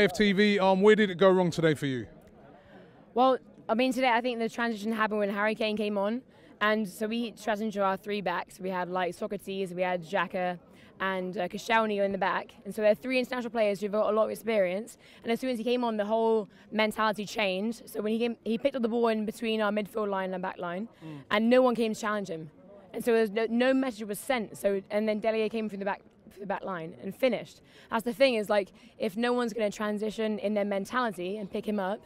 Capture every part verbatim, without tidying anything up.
A F T V, um, where did it go wrong today for you? Well, I mean, today I think the transition happened when Harry Kane came on. And so we transitioned to our three backs. We had, like, Socrates, we had Xhaka, and uh, Koscielny in the back. And so they're three international players who've got a lot of experience. And as soon as he came on, the whole mentality changed. So when he came, he picked up the ball in between our midfield line and our back line, mm. and no one came to challenge him. And so there was no, no message was sent. So and then Dele Alli came from the back through the back line and finished. That's the thing, is, like, if no one's going to transition in their mentality and pick him up,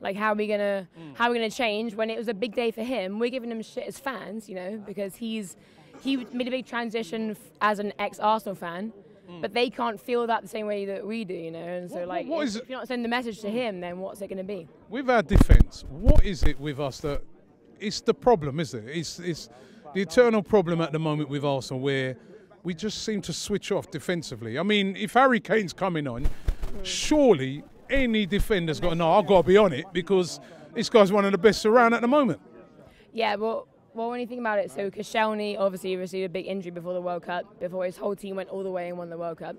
like, how are we gonna mm. how are we gonna change when it was a big day for him? We're giving him shit as fans, you know, because he's he made a big transition f as an ex-Arsenal fan, mm. but they can't feel that the same way that we do, you know. And so, what, like, what if, if you're not sending the message to him, then what's it gonna be? With our defense, what is it with us that it's the problem, isn't it? It's it's the eternal problem at the moment with Arsenal, where we just seem to switch off defensively. I mean, if Harry Kane's coming on, mm. surely any defender's got to know, I've got to be on it, because this guy's one of the best around at the moment. Yeah, well, well when you think about it, so Koscielny obviously received a big injury before the World Cup, before his whole team went all the way and won the World Cup.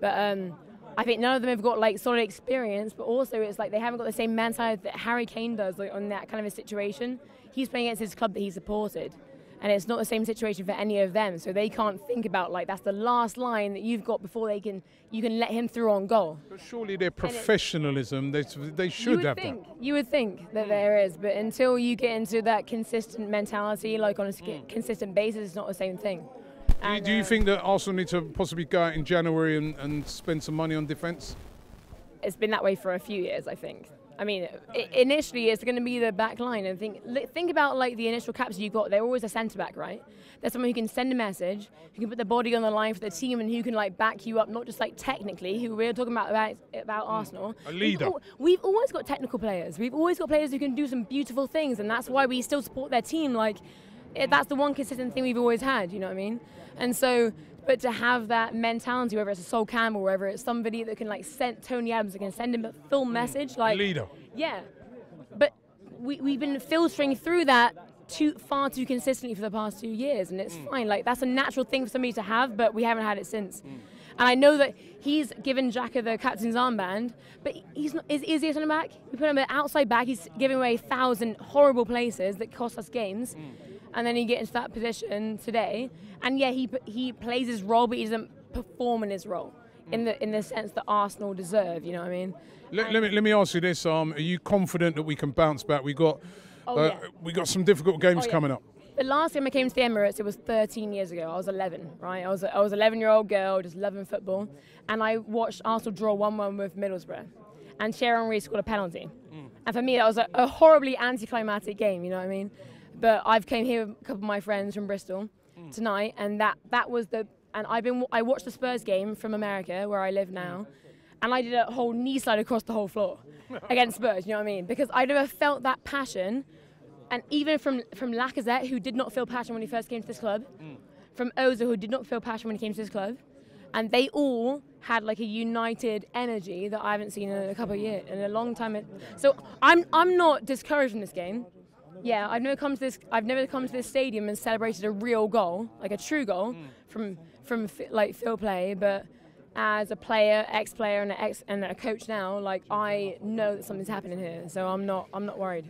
But um, I think none of them have got, like, solid experience, but also it's like they haven't got the same mentality that Harry Kane does, like, on that kind of a situation. He's playing against his club that he supported, and it's not the same situation for any of them, so they can't think about, like, that's the last line that you've got before they can you can let him through on goal. But surely their professionalism, they, they should have think, that. You would think that there is, but until you get into that consistent mentality, like, on a mm. consistent basis, it's not the same thing. And, do you uh, think that Arsenal need to possibly go out in January and, and spend some money on defence? It's been that way for a few years, I think. I mean, it, initially it's going to be the back line, and think think about, like, the initial caps you got. They're always a centre back, right? There's someone who can send a message, who can put the body on the line for the team, and who can, like, back you up, not just, like, technically. Who we're talking about about, about mm. Arsenal. A leader. We've, al we've always got technical players. We've always got players who can do some beautiful things, and that's why we still support their team. Like, it, that's the one consistent thing we've always had. You know what I mean? And so. But to have that mentality, whether it's a Sol Campbell, whether it's somebody that can, like, send Tony Adams, that can send him a full message, like, leader. Yeah, but we, we've been filtering through that too far too consistently for the past two years, and it's mm. fine. Like, that's a natural thing for somebody to have, but we haven't had it since. Mm. And I know that he's given Xhaka the captain's armband, but he's not, is, is he a centre back? We put him at outside back. He's giving away a thousand horrible places that cost us games. Mm. And then he gets into that position today, and yeah, he he plays his role, but he doesn't perform in his role mm. in the in the sense that Arsenal deserve. You know what I mean? Let, let me let me ask you this: um, are you confident that we can bounce back? We got oh, uh, yeah. we got some difficult games oh, yeah. coming up. The last time I came to the Emirates, it was thirteen years ago. I was eleven, right? I was a, I was an eleven-year-old girl, just loving football, and I watched Arsenal draw one one with Middlesbrough, and Sharon Reece scored a penalty, mm. and for me that was a, a horribly anticlimactic game. You know what I mean? But I've came here with a couple of my friends from Bristol mm. tonight, and that that was the and I've been I watched the Spurs game from America, where I live now, and I did a whole knee slide across the whole floor against Spurs. You know what I mean? Because I never felt that passion, and even from from Lacazette, who did not feel passion when he first came to this club, mm. from Özil, who did not feel passion when he came to this club, and they all had, like, a united energy that I haven't seen in a couple of years, in a long time. It, so I'm I'm not discouraged from this game. Yeah, I've never come to this. I've never come to this stadium and celebrated a real goal, like a true goal, mm. from from like field play. But as a player, ex-player, and an ex and a coach now, like, I know that something's happening here, so I'm not. I'm not worried.